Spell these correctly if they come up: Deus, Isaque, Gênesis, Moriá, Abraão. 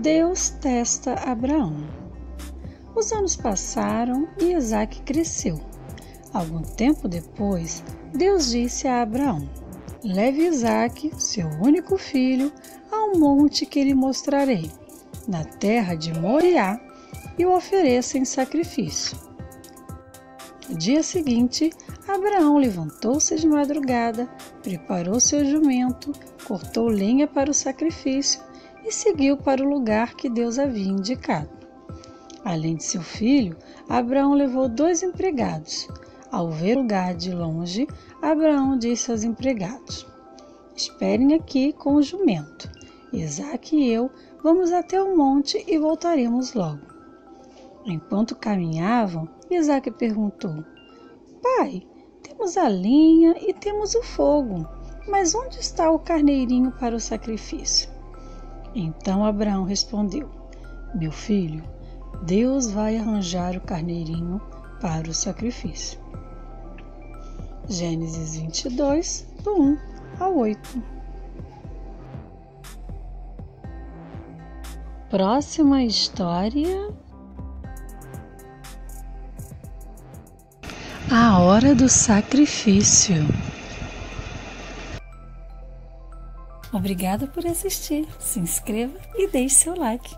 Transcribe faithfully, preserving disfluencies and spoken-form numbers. Deus testa Abraão. Os anos passaram e Isaque cresceu. Algum tempo depois, Deus disse a Abraão: leve Isaque, seu único filho, ao monte que lhe mostrarei, na terra de Moriá, e o ofereça em sacrifício. No dia seguinte, Abraão levantou-se de madrugada, preparou seu jumento, cortou lenha para o sacrifício e seguiu para o lugar que Deus havia indicado. Além de seu filho, Abraão levou dois empregados. Ao ver o lugar de longe, Abraão disse aos empregados: esperem aqui com o jumento. Isaque e eu vamos até o monte e voltaremos logo. Enquanto caminhavam, Isaque perguntou: pai, temos a lenha e temos o fogo, mas onde está o carneirinho para o sacrifício? Então Abraão respondeu: meu filho, Deus vai arranjar o carneirinho para o sacrifício. Gênesis vinte e dois, do um ao oito. Próxima história: a hora do sacrifício. Obrigada por assistir. Se inscreva e deixe seu like.